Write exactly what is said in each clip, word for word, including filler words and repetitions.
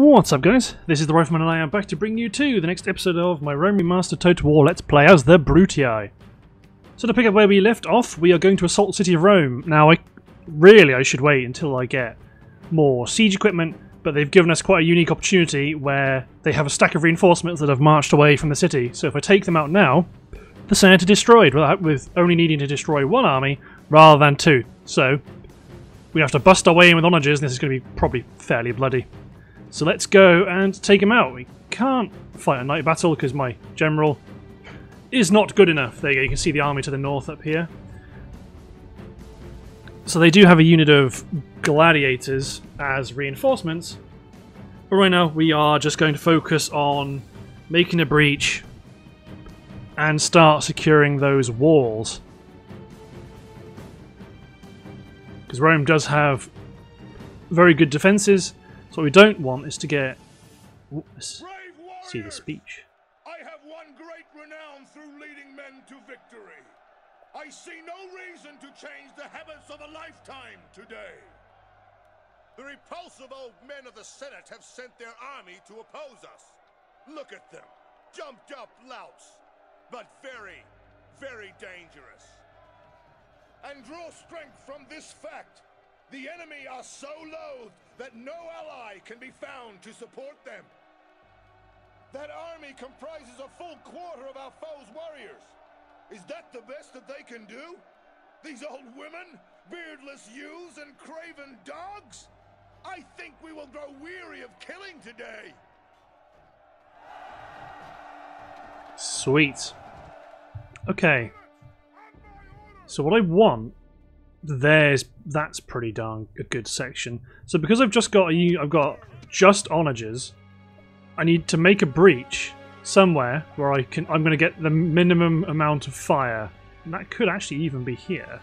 What's up, guys? This is the Rifleman, and I am back to bring you to the next episode of my Rome Remastered Total War Let's Play as the Brutii. So to pick up where we left off, we are going to assault the city of Rome. Now, I really I should wait until I get more siege equipment, but they've given us quite a unique opportunity where they have a stack of reinforcements that have marched away from the city. So if I take them out now, the Senate are destroyed, with only needing to destroy one army rather than two. So we have to bust our way in with onagers, and this is going to be probably fairly bloody. So let's go and take him out. We can't fight a night battle because my general is not good enough. There you go, you can see the army to the north up here. So they do have a unit of gladiators as reinforcements. But right now we are just going to focus on making a breach and start securing those walls. Because Rome does have very good defenses. So what we don't want is to get. Oops, see the speech. I have won great renown through leading men to victory. I see no reason to change the habits of a lifetime today. The repulsive old men of the Senate have sent their army to oppose us. Look at them, jumped up louts, but very, very dangerous. And draw strength from this fact. The enemy are so loathed that no ally can be found to support them. That army comprises a full quarter of our foes' warriors. Is that the best that they can do? These old women, beardless youths, and craven dogs? I think we will grow weary of killing today. Sweet. Okay. So what I want... There's that's pretty darn a good section. So because I've just got a, I've got just onagers, I need to make a breach somewhere where I can. I'm going to get the minimum amount of fire, and that could actually even be here.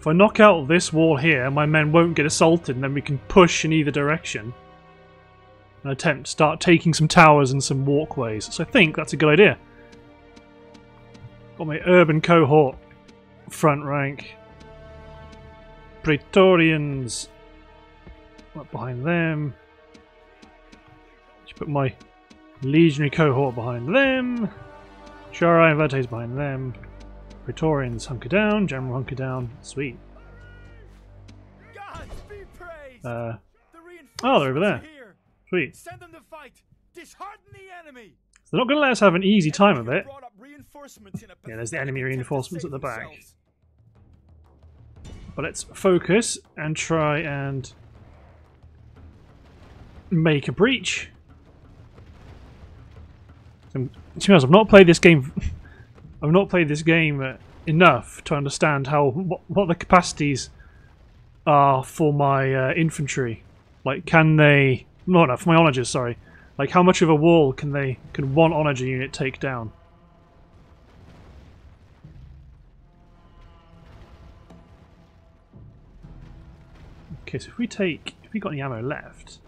If I knock out this wall here, my men won't get assaulted, and then we can push in either direction and attempt to start taking some towers and some walkways. So I think that's a good idea. Got my Urban Cohort front rank. Praetorians right behind them. Should put my Legionary Cohort behind them. Triarii and Equites behind them. Praetorians hunker down. General hunker down. Sweet. God be praised. Uh, oh, they're over there. Sweet. Send them to fight. Dishearten the enemy. They're not going to let us have an easy time of it. Yeah, there's the enemy reinforcements at the back. But let's focus and try and make a breach. To be honest, I've not played this game. I've not played this game enough to understand how what, what the capacities are for my uh, infantry. Like, can they? No, no, for my onagers. Sorry. Like, how much of a wall can they can one onager unit take down? Okay, so if we take, if we got any ammo left,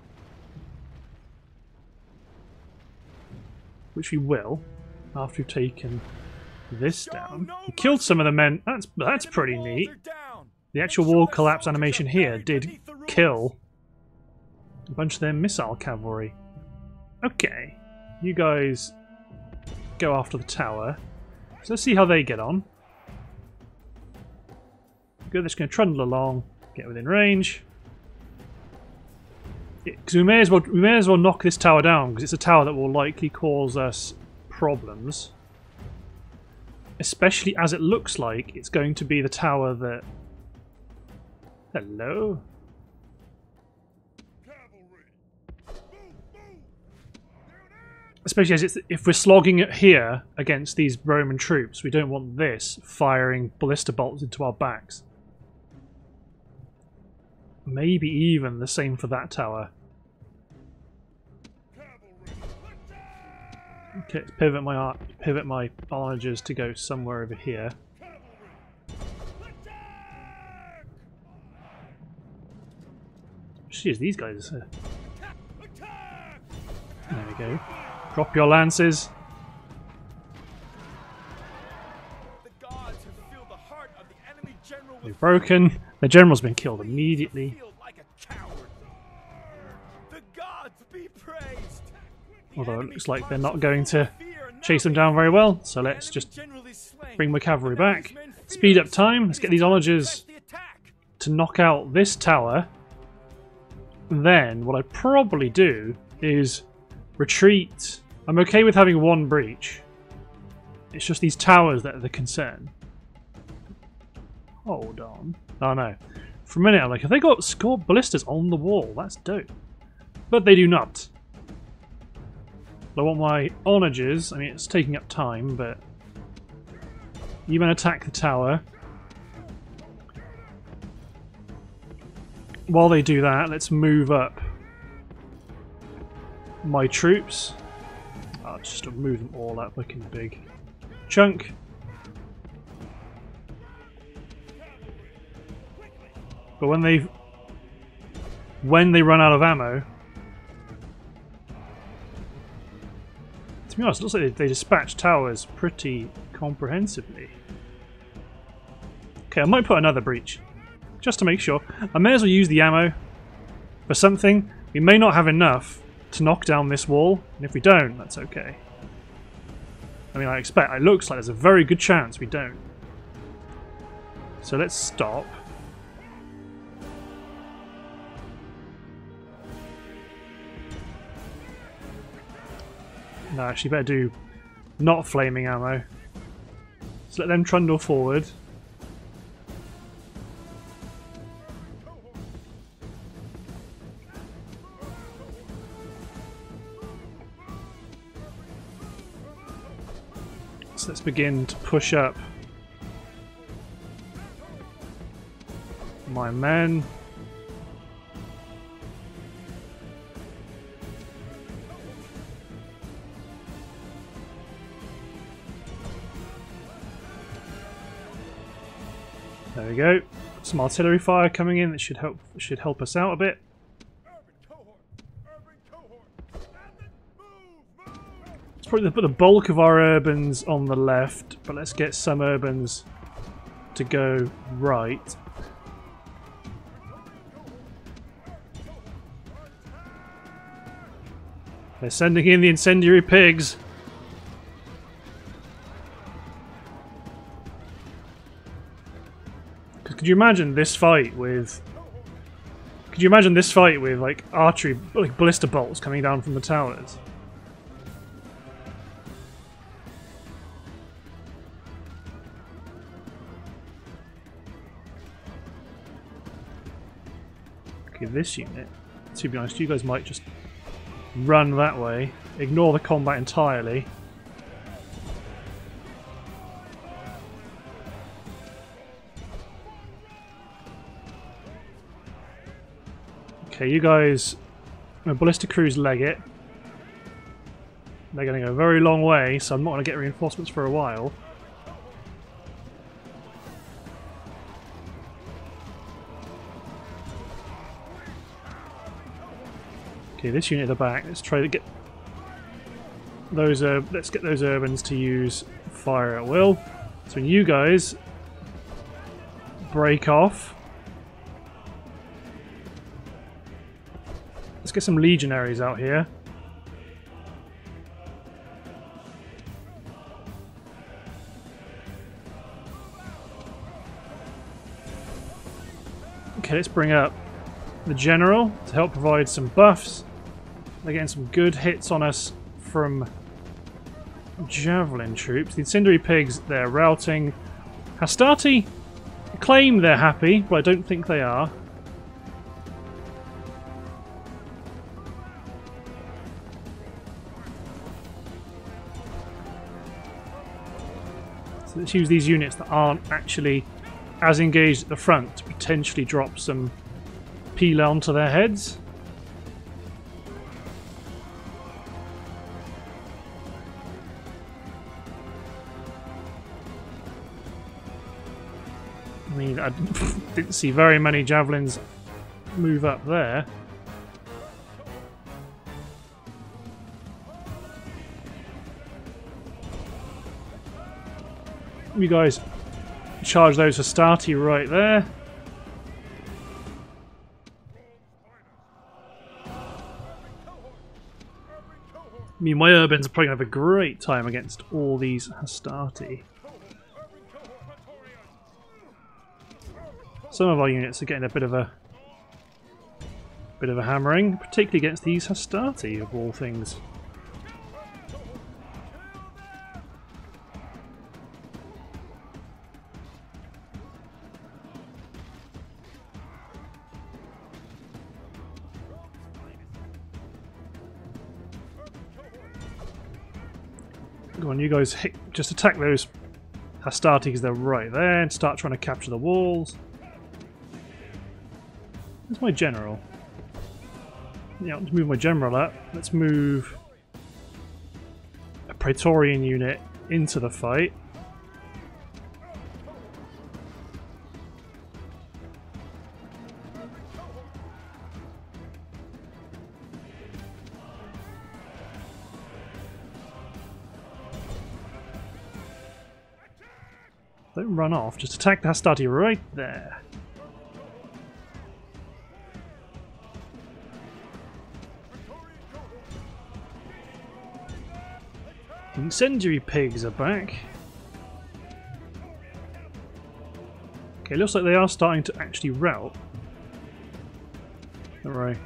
which we will, after we've taken this down, we killed some of the men. That's that's pretty neat. The actual wall collapse animation here did kill a bunch of their missile cavalry. Okay, you guys go after the tower. So let's see how they get on. Good, they're just going to trundle along, get within range. Because we may as well we may as well knock this tower down, because it's a tower that will likely cause us problems. Especially as it looks like it's going to be the tower that. Hello. Especially as it's, if we're slogging it here against these Roman troops, we don't want this firing ballista bolts into our backs. Maybe even the same for that tower. Okay, let's pivot my art, pivot my onagers to go somewhere over here. Jeez, these guys. Are... There we go. Drop your lances. The gods have filled the heart of the enemy general. They've broken. The general's been killed immediately. Although it looks like they're not going to chase them down very well, so let's just bring my cavalry back. Speed up time, let's get these onagers to knock out this tower. Then what I'd probably do is retreat. I'm okay with having one breach. It's just these towers that are the concern. Hold on. Oh no. For a minute I'm like, have they got score ballistas on the wall? That's dope. But they do not. I want my onagers. I mean, it's taking up time, but you men attack the tower. While they do that, let's move up my troops. I'll just move them all up like in a big chunk. But when they when they run out of ammo, to be honest, it looks like they dispatch towers pretty comprehensively. Okay, I might put another breach, just to make sure. I may as well use the ammo for something. We may not have enough to knock down this wall, and if we don't, that's okay. I mean, I expect, it looks like there's a very good chance we don't. So let's stop. No, actually better do not flaming ammo. So let them trundle forward. So let's begin to push up my men. There we go. Some artillery fire coming in that should help should help us out a bit. Let's probably put the bulk of our urbans on the left, but let's get some urbans to go right. They're sending in the incendiary pigs. Could you imagine this fight with? Could you imagine this fight with like archery, like ballista bolts coming down from the towers? Okay, this unit. To be honest, you guys might just run that way, ignore the combat entirely. Okay, you guys, my ballista crews leg it. They're going to go a very long way, so I'm not going to get reinforcements for a while. Okay, this unit at the back. Let's try to get those. Uh, let's get those urbans to use fire at will. So when you guys break off. Let's get some legionaries out here. Okay, let's bring up the general to help provide some buffs. They're getting some good hits on us from javelin troops. The incendiary pigs, they're routing. Hastati claim they're happy, but I don't think they are. Let's use these units that aren't actually as engaged at the front to potentially drop some peel onto their heads. I mean, I didn't see very many javelins move up there. You guys charge those Hastati right there. I mean, my Urbans are probably going to have a great time against all these Hastati. Some of our units are getting a bit of a bit of a hammering, particularly against these Hastati, of all things. Go on, you guys hit, just attack those Hastati because they're right there and start trying to capture the walls. Where's my general? Yeah, let's move my general up. Let's move a Praetorian unit into the fight. Don't run off, just attack the Hastati right there. Incendiary pigs are back. Okay, looks like they are starting to actually rout. Alright.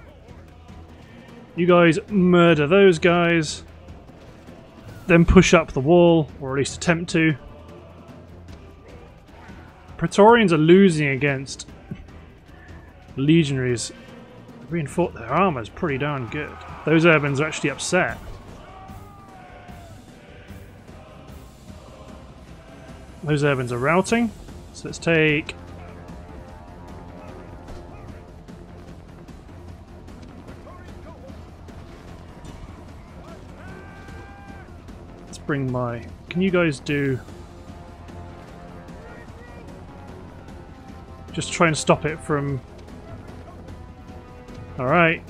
You guys murder those guys. Then push up the wall, or at least attempt to. Praetorians are losing against legionaries. Reinforce their armour is pretty darn good. Those Urbans are actually upset. Those Urbans are routing. So let's take Let's bring my Can you guys do Just try and stop it from... Alright.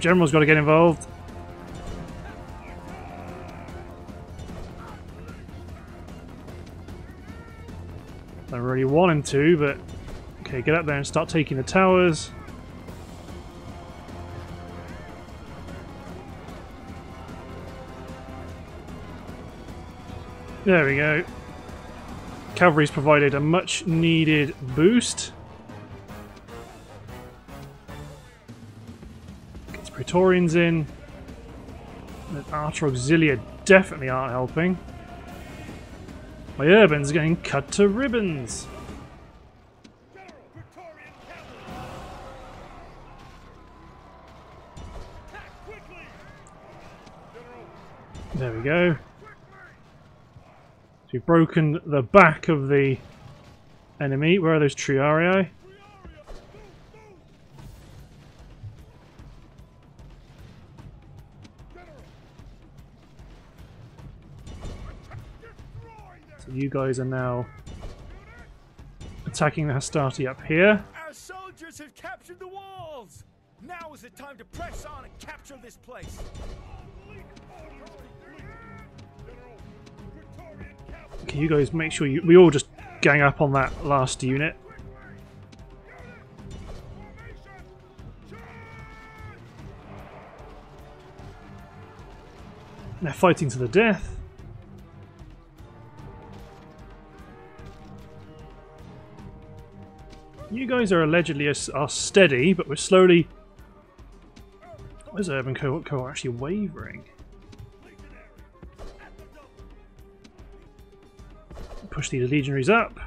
General's got to get involved. I don't really want him to, but... Okay, get up there and start taking the towers. There we go. Cavalry's provided a much needed boost. Gets Praetorians in. And Archer Auxilia definitely aren't helping. My Urbans are getting cut to ribbons. There we go. So we've broken the back of the enemy. Where are those Triarii? So you guys are now attacking the Hastati up here. Our soldiers have captured the walls. Now is the time to press on and capture this place. Okay, you guys make sure you... We all just gang up on that last unit. They're fighting to the death. You guys are allegedly are steady, but we're slowly... Why is Urban Cohort Cohort actually wavering? Push these legionaries up.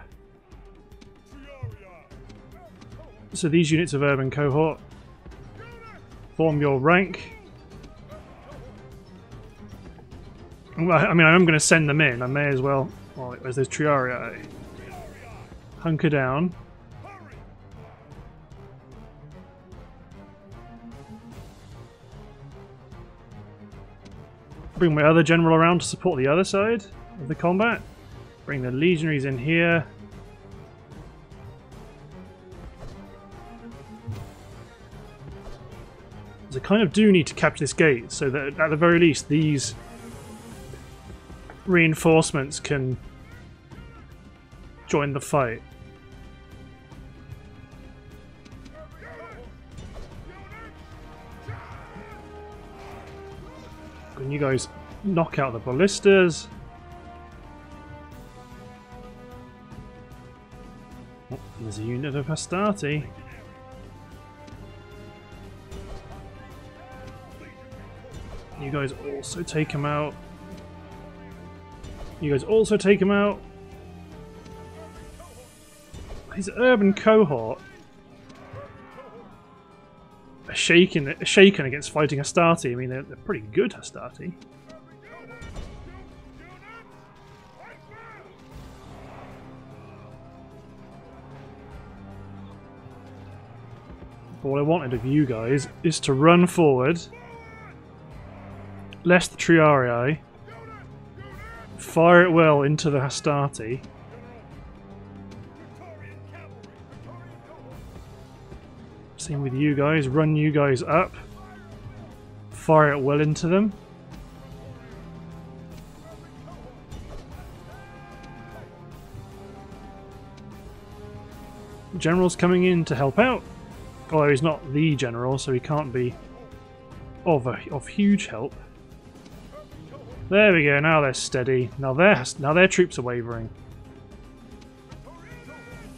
So these units of Urban Cohort, form your rank. I mean, I'm going to send them in. I may as well. Oh, where's those Triarii? Hunker down. Bring my other general around to support the other side of the combat. Bring the legionaries in here. So I kind of do need to capture this gate so that at the very least these reinforcements can join the fight. and you guys knock out the ballistas. Oh, there's a unit of Hastati. You guys also take him out. You guys also take him out. His urban cohort are shaken, shaken against fighting Hastati. I mean, they're, they're pretty good Hastati. But what I wanted of you guys is to run forward, lest the Triarii fire it well into the Hastati. Same with you guys, run you guys up, fire it well into them. General's coming in to help out, although he's not the general, so he can't be of, a, of huge help. There we go. Now they're steady. Now their now their troops are wavering.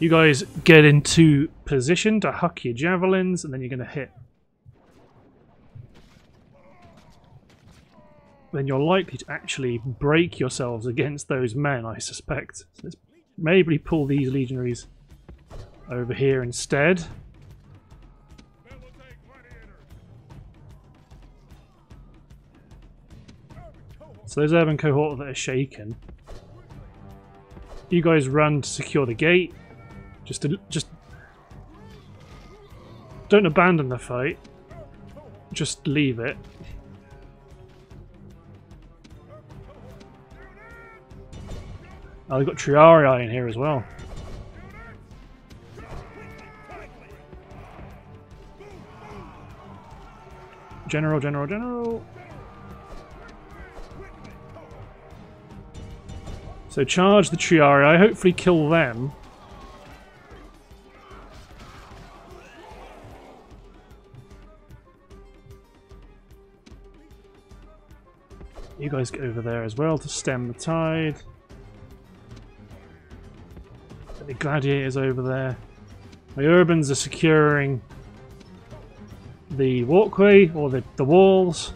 You guys get into position to huck your javelins, and then you're going to hit. Then you're likely to actually break yourselves against those men, I suspect. So let's maybe pull these legionaries over here instead. So those urban cohort that are shaken, you guys run to secure the gate. Just, to, just don't abandon the fight. Just leave it. Oh, they've got Triarii in here as well. General, general, general. So charge the Triarii, hopefully kill them. You guys get over there as well to stem the tide. Get the gladiators over there. My urbans are securing the walkway or the, the walls.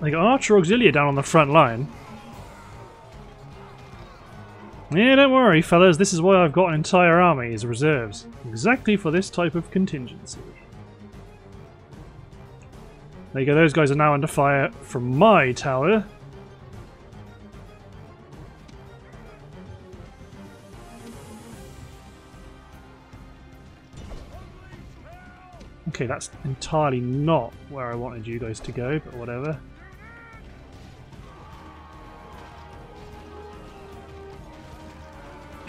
They got Archer Auxilia down on the front line. Yeah, don't worry, fellas. This is why I've got an entire army as reserves, exactly for this type of contingency. There you go. Those guys are now under fire from my tower. Okay, that's entirely not where I wanted you guys to go, but whatever.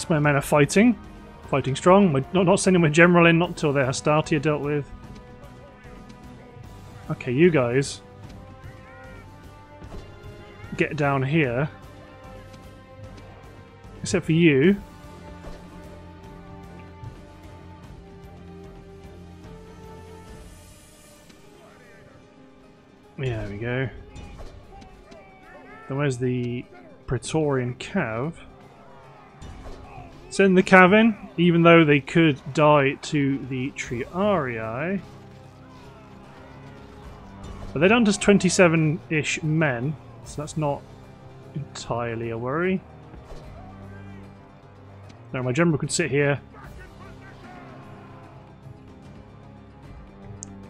My men are fighting, fighting strong. We're not, not sending my general in, not till their Hastati are dealt with. Okay, you guys get down here. Except for you. Yeah, there we go. Then where's the Praetorian cav? Send the cav in, even though they could die to the Triarii. But they're down to twenty-seven-ish men, so that's not entirely a worry. No, my general could sit here.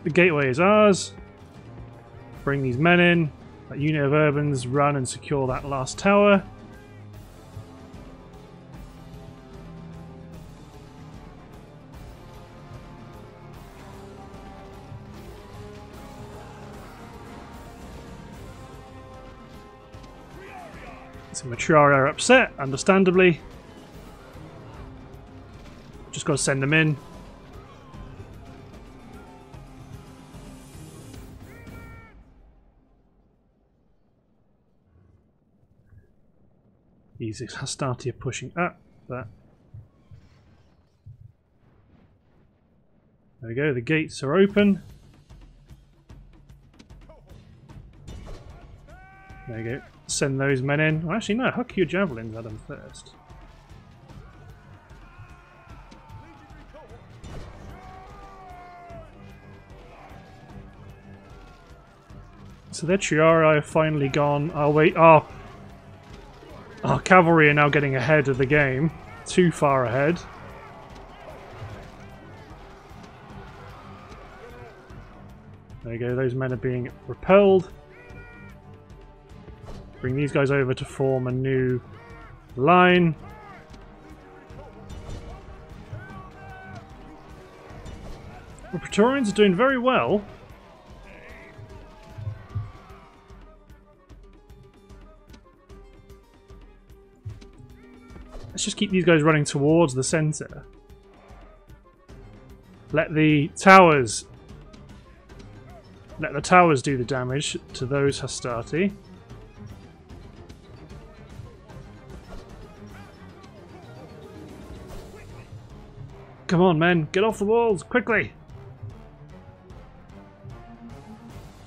The gateway is ours. Bring these men in. That unit of urbans run and secure that last tower. So Matriarii are upset, understandably. Just got to send them in. These Hastati are pushing up, but There we go, the gates are open. There you go, send those men in. Well, actually no, huck your javelins at them first. So their Triarii have finally gone. Oh wait, oh, our cavalry are now getting ahead of the game. Too far ahead. There you go, those men are being repelled. Bring these guys over to form a new line. The Praetorians are doing very well. Let's just keep these guys running towards the centre. Let the towers... Let the towers do the damage to those Hastati. Come on, men! Get off the walls! Quickly!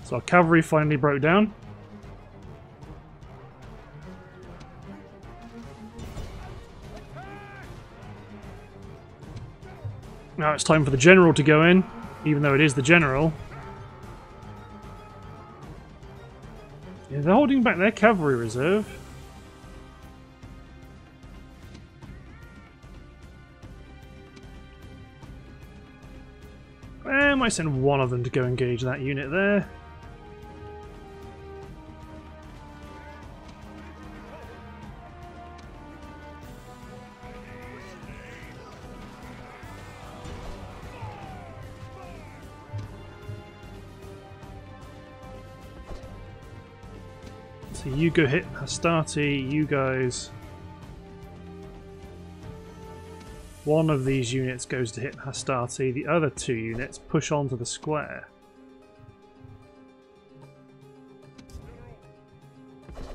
So our cavalry finally broke down. Now it's time for the general to go in, even though it is the general. Yeah, they're holding back their cavalry reserve. I might send one of them to go engage that unit there. So you go hit Hastati, you guys... One of these units goes to hit Hastati, the other two units push onto the square.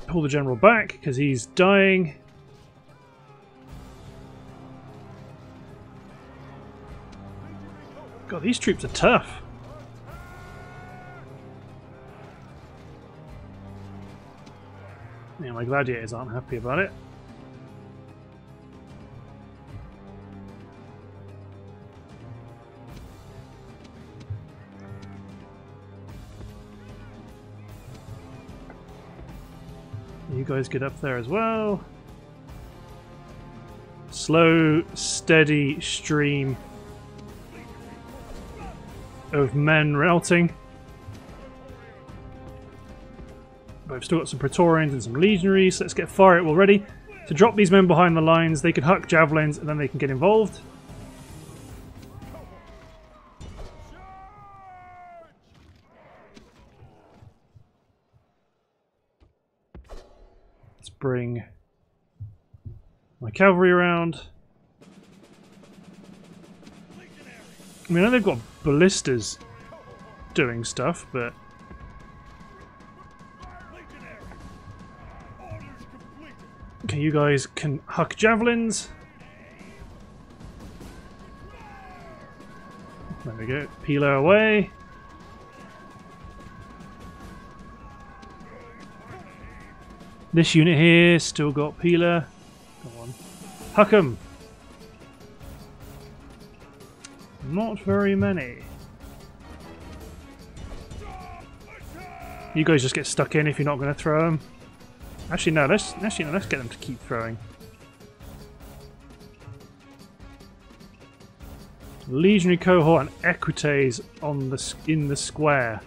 Pull the general back, because he's dying. God, these troops are tough. Yeah, my gladiators aren't happy about it. You guys get up there as well. Slow, steady stream of men routing. But we've still got some Praetorians and some legionaries, so let's get fire at will ready to drop these men behind the lines. They can huck javelins and then they can get involved. Bring my cavalry around. I mean, I know they've got ballistas doing stuff, but okay, you guys can huck javelins. There we go. Peel her away. This unit here, still got Peeler. Come on. Huck 'em! Not very many. You guys just get stuck in if you're not going to throw them. Actually no, let's, actually, no, let's get them to keep throwing. Legionary Cohort and Equites on the, in the square.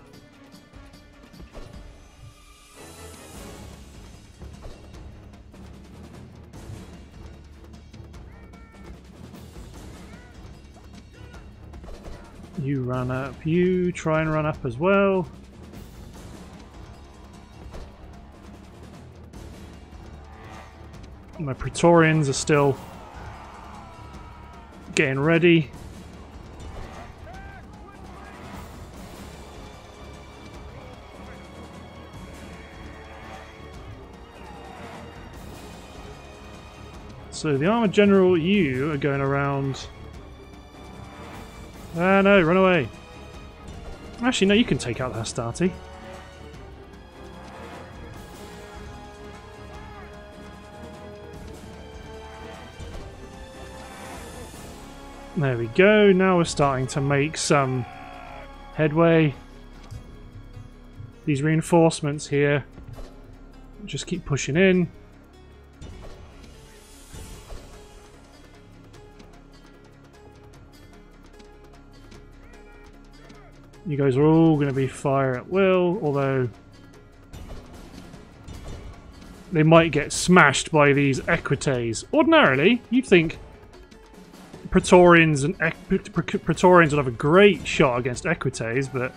You run up, you try and run up as well. My Praetorians are still getting ready. So the armored general, you are going around. Ah, no, run away. Actually, no, you can take out the Hastati. There we go, now we're starting to make some headway. These reinforcements here just keep pushing in. You guys are all going to be fire at will, although they might get smashed by these Equites. Ordinarily, you'd think Praetorians and e Praetorians would have a great shot against Equites, but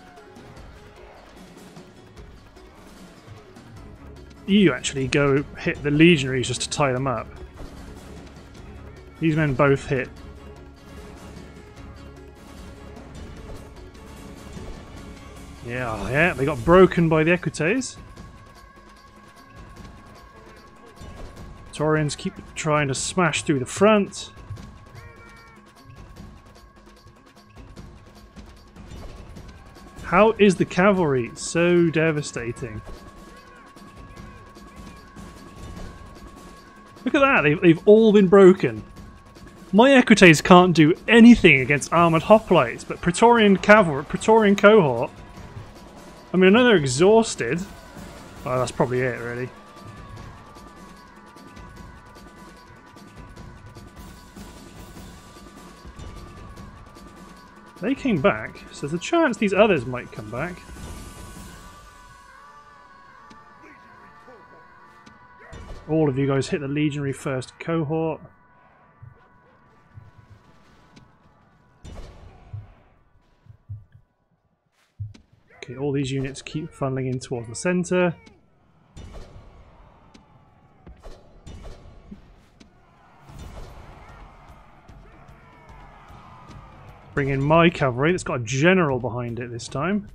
you actually go hit the legionaries just to tie them up. These men both hit. Yeah, yeah, they got broken by the Equites. Praetorians keep trying to smash through the front. How is the cavalry so devastating? Look at that, they've, they've all been broken. My Equites can't do anything against armoured hoplites, but Praetorian cavalry, Praetorian cohort, I mean, I know they're exhausted. Oh, that's probably it, really. They came back, so there's a chance these others might come back. All of you guys hit the legionary first cohort. Okay, all these units keep funneling in towards the centre. Bring in my cavalry, that's got a general behind it this time.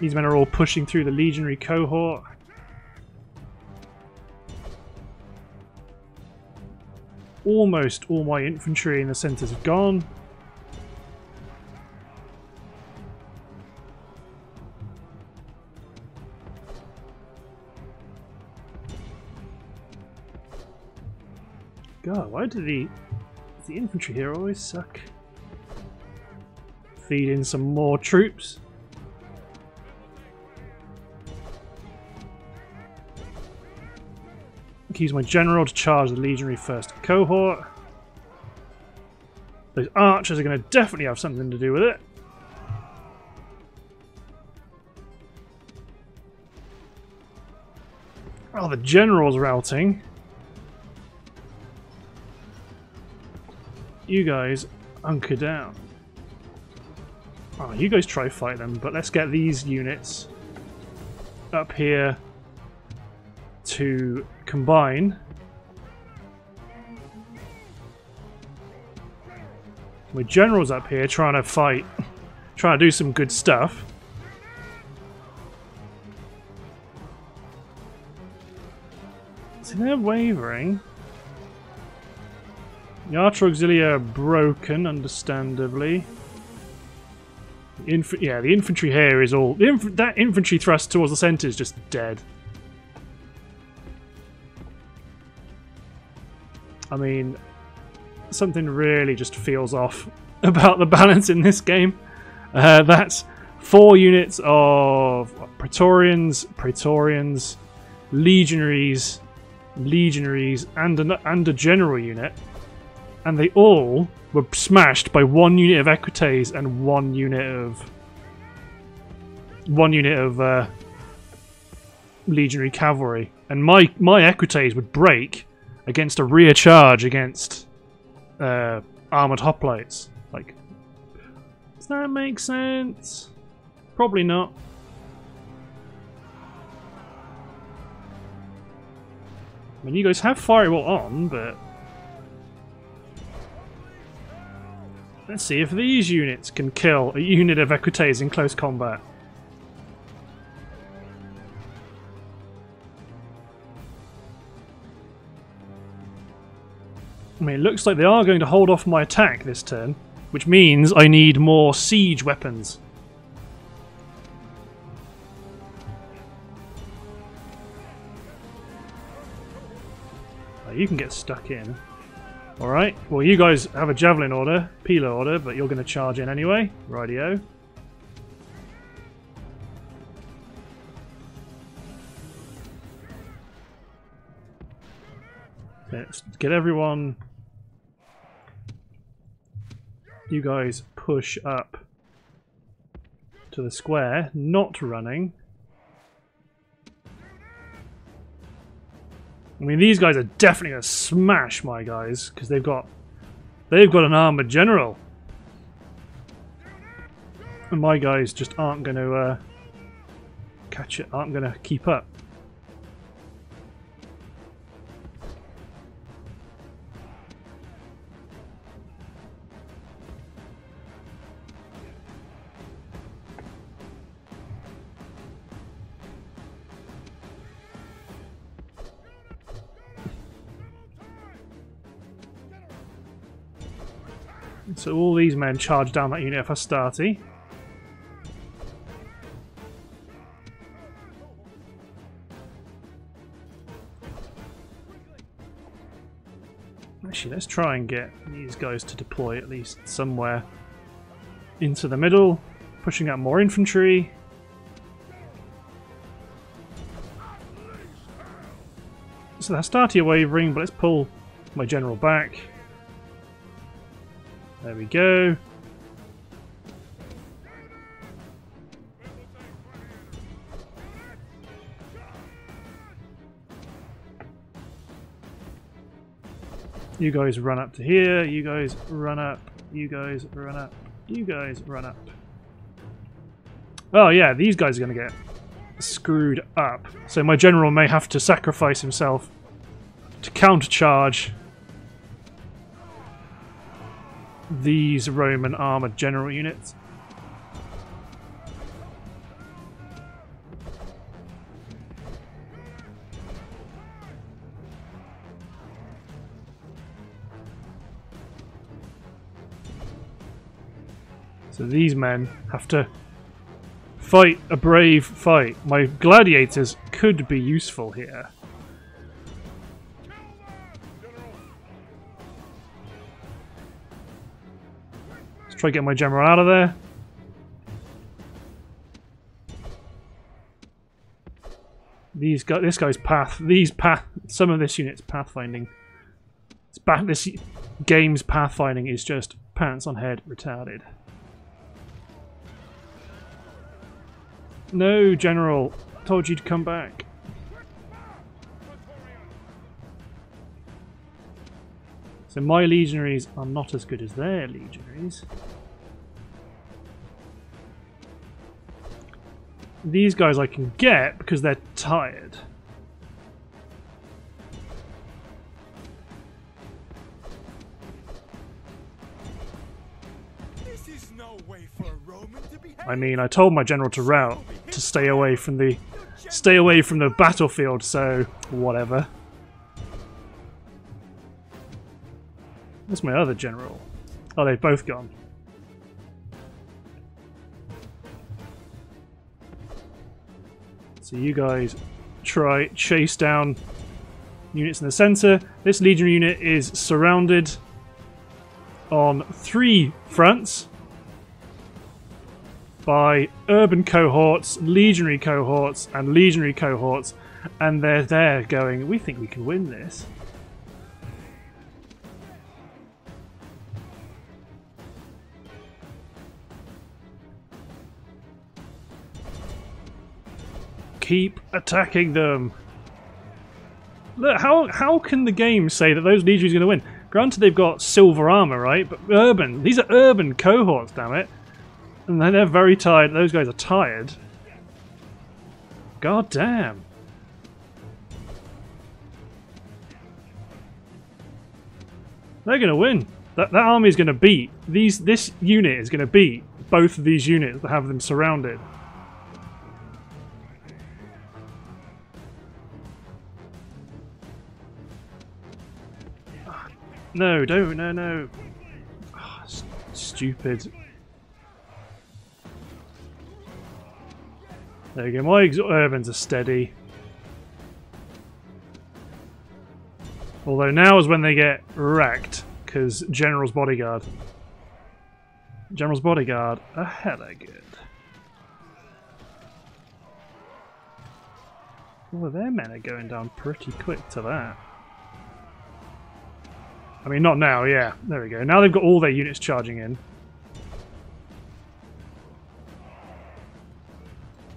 These men are all pushing through the legionary cohort. Almost all my infantry in the centres have gone. God, why do the, the infantry here always suck? Feed in some more troops. Use my general to charge the legionary first cohort. Those archers are going to definitely have something to do with it. Oh, the general's routing. You guys hunker down. Oh, you guys try fight them, but let's get these units up here to combine. My general's up here trying to fight, trying to do some good stuff. See, they're wavering. The Archer Auxilia are broken, understandably. The inf yeah, the infantry here is all... The inf that infantry thrust towards the centre is just dead. I mean, something really just feels off about the balance in this game. Uh, that's four units of Praetorians, Praetorians, Legionaries, Legionaries, and, an, and a general unit. And they all were smashed by one unit of Equites and one unit of... One unit of uh, Legionary Cavalry. And my, my Equites would break against a rear charge against uh, armoured hoplites. Like, does that make sense? Probably not. I mean, you guys have firewall on, but let's see if these units can kill a unit of Equites in close combat. I mean, it looks like they are going to hold off my attack this turn, which means I need more siege weapons. Oh, you can get stuck in. Alright, well you guys have a javelin order, pila order, but you're going to charge in anyway. Rightio. Let's get everyone... You guys push up to the square, not running. I mean, these guys are definitely going to smash my guys, because they've got they've got an armoured general. And my guys just aren't going to uh, catch it, aren't going to keep up. So all these men charge down that unit of Hastati. Actually, let's try and get these guys to deploy at least somewhere into the middle, pushing out more infantry. So the Hastati are wavering, but let's pull my general back. There we go. You guys run up to here, you guys run up, you guys run up, you guys run up. Oh yeah, these guys are going to get screwed up. So my general may have to sacrifice himself to countercharge these Roman armoured general units. So these men have to fight a brave fight. My gladiators could be useful here. Try to get my general out of there. These guys, this guy's path, these path, some of this unit's pathfinding. It's back, this game's pathfinding is just pants on head retarded. No, general, I told you to come back. So my legionaries are not as good as their legionaries. These guys I can get because they're tired. This is no way for a Roman to behave. I mean, I told my general to rout to stay away from the stay away from the battlefield, so whatever. Where's my other general? Oh, they've both gone. So you guys try chase down units in the centre. This legionary unit is surrounded on three fronts by urban cohorts, legionary cohorts, and legionary cohorts, and they're there going, we think we can win this. Keep attacking them. Look, how how can the game say that those legionaries are going to win? Granted, they've got silver armor, right? But urban, these are urban cohorts, damn it, and they're very tired. Those guys are tired. God damn. They're going to win. That that army is going to beat these. This unit is going to beat both of these units that have them surrounded. No, don't, no, no. Oh, st stupid. There we go, my urbans are steady. Although now is when they get wrecked, because General's Bodyguard. General's Bodyguard are hella good. Well, their men are going down pretty quick to that. I mean, not now, yeah. There we go. Now they've got all their units charging in.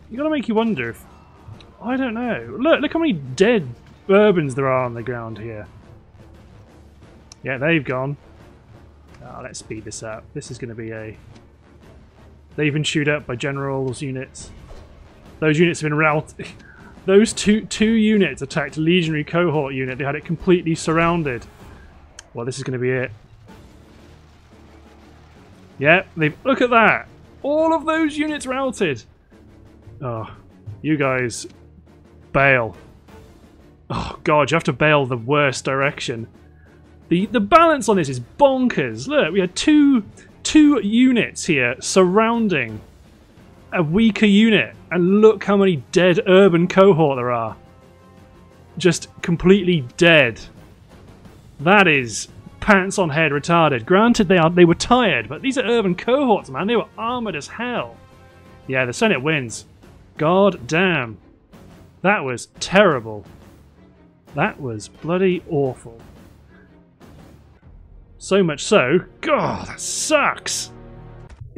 You gotta make you wonder if... I don't know. Look, look how many dead urbans there are on the ground here. Yeah, they've gone. Ah, let's speed this up. This is going to be a... They've been chewed up by generals' units. Those units have been routed. Those two two units attacked a legionary cohort unit. They had it completely surrounded. Well, this is going to be it. Yeah, they've... Look at that! All of those units routed! Oh, you guys... Bail. Oh, God, you have to bail the worst direction. The, the balance on this is bonkers. Look, we had two two units here surrounding a weaker unit, and look how many dead urban cohort there are. Just completely dead. That is pants on head retarded. Granted, they are they were tired, but these are urban cohorts, man. They were armoured as hell. Yeah, the Senate wins. God damn. That was terrible. That was bloody awful. So much so, God, that sucks!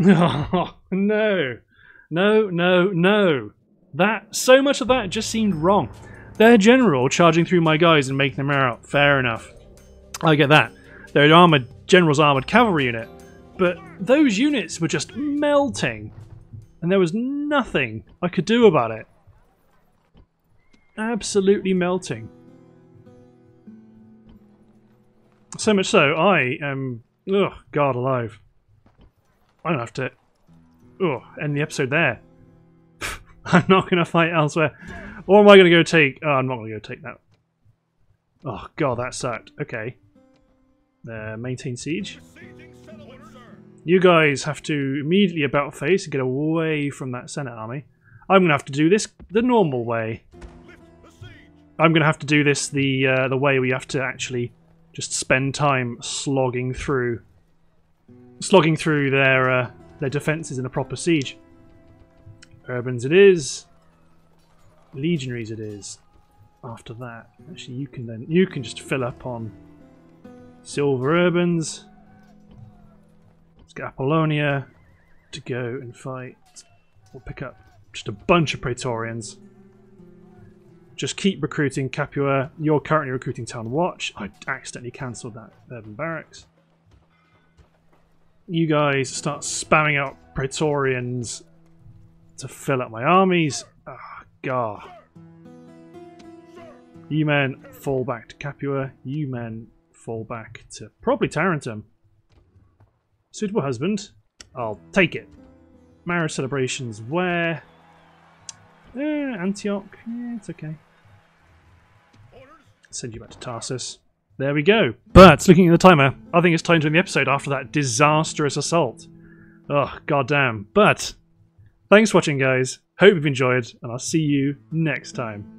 Oh, no. No, no, no. That, so much of that just seemed wrong. Their general charging through my guys and making them out. Fair enough. I get that. Their armored, general's armoured cavalry unit. But those units were just melting. And there was nothing I could do about it. Absolutely melting. So much so, I am... Ugh, God alive. I don't have to... Ugh, end the episode there. I'm not going to fight elsewhere. Or am I going to go take... Oh, I'm not going to go take that. Oh, God, that sucked. Okay. Uh, maintain siege. You guys have to immediately about face and get away from that Senate army. I'm going to have to do this the normal way. I'm going to have to do this the, uh, the way we have to actually... Just spend time slogging through, slogging through their uh, their defences in a proper siege. Urbans it is, legionaries it is. After that, actually, you can then you can just fill up on silver urbans. Let's get Apollonia to go and fight. We'll pick up just a bunch of Praetorians. Just keep recruiting Capua. You're currently recruiting Town Watch. I accidentally cancelled that urban barracks. You guys start spamming out Praetorians to fill up my armies. Ah, oh, God. You men fall back to Capua. You men fall back to probably Tarentum. Suitable husband. I'll take it. Marriage celebrations where? Eh, Antioch. Yeah, it's okay. Send you back to Tarsus. There we go. But looking at the timer, I think it's time to end the episode after that disastrous assault. Oh, goddamn. But thanks for watching, guys. Hope you've enjoyed, and I'll see you next time.